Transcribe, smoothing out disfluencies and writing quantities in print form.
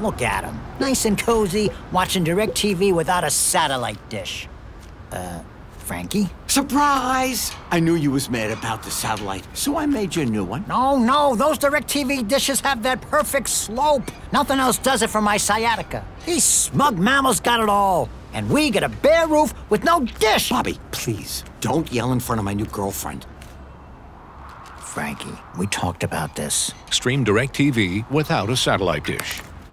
Look at him. Nice and cozy, watching DirecTV without a satellite dish. Frankie? Surprise! I knew you was mad about the satellite, so I made you a new one. No, those DirecTV dishes have that perfect slope. Nothing else does it for my sciatica. These smug mammals got it all. And we get a bare roof with no dish! Bobby, please, don't yell in front of my new girlfriend. Frankie, we talked about this. Stream DirecTV without a satellite dish.